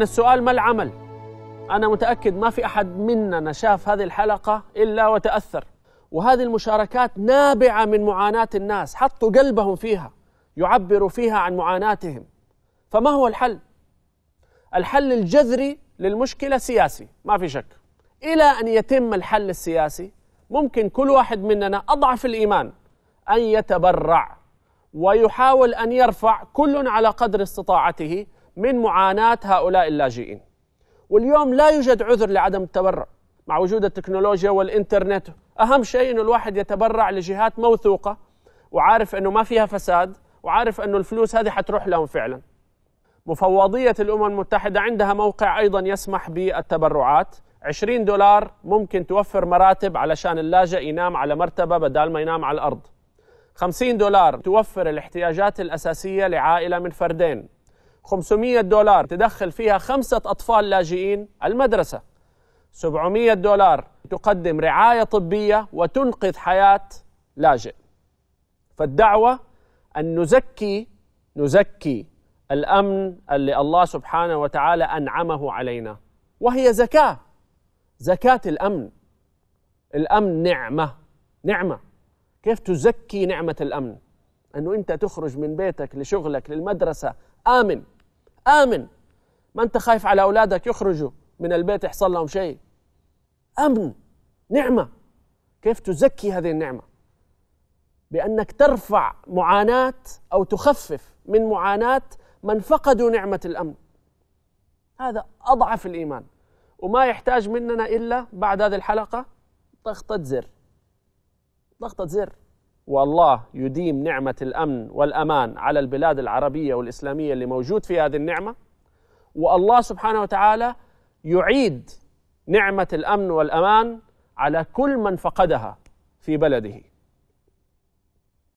السؤال ما العمل؟ أنا متأكد ما في أحد مننا شاف هذه الحلقة إلا وتأثر، وهذه المشاركات نابعة من معاناة الناس، حطوا قلبهم فيها، يعبروا فيها عن معاناتهم. فما هو الحل؟ الحل الجذري للمشكلة سياسي، ما في شك. إلى أن يتم الحل السياسي ممكن كل واحد مننا أضعف الإيمان أن يتبرع ويحاول أن يرفع كل على قدر استطاعته من معاناة هؤلاء اللاجئين. واليوم لا يوجد عذر لعدم التبرع مع وجود التكنولوجيا والإنترنت. أهم شيء أنه الواحد يتبرع لجهات موثوقة وعارف أنه ما فيها فساد، وعارف أنه الفلوس هذه حتروح لهم فعلا. مفوضية الأمم المتحدة عندها موقع أيضا يسمح بالتبرعات، 20 دولار ممكن توفر مراتب علشان اللاجئ ينام على مرتبة بدل ما ينام على الأرض، 50 دولار توفر الاحتياجات الأساسية لعائلة من فردين، 500 دولار تدخل فيها 5 أطفال لاجئين المدرسة، 700 دولار تقدم رعاية طبية وتنقذ حياة لاجئ. فالدعوة أن نزكي الأمن اللي الله سبحانه وتعالى أنعمه علينا، وهي زكاة الأمن. الأمن نعمة، كيف تزكي نعمة الأمن؟ أنه أنت تخرج من بيتك لشغلك للمدرسة آمن، ما أنت خايف على أولادك يخرجوا من البيت يحصل لهم شيء. أمن نعمة، كيف تزكي هذه النعمة؟ بأنك ترفع معاناة أو تخفف من معاناة من فقدوا نعمة الأمن. هذا أضعف الإيمان، وما يحتاج مننا إلا بعد هذه الحلقة ضغطة زر، والله يديم نعمة الأمن والأمان على البلاد العربية والإسلامية اللي موجود فيها هذه النعمة، والله سبحانه وتعالى يعيد نعمة الأمن والأمان على كل من فقدها في بلده.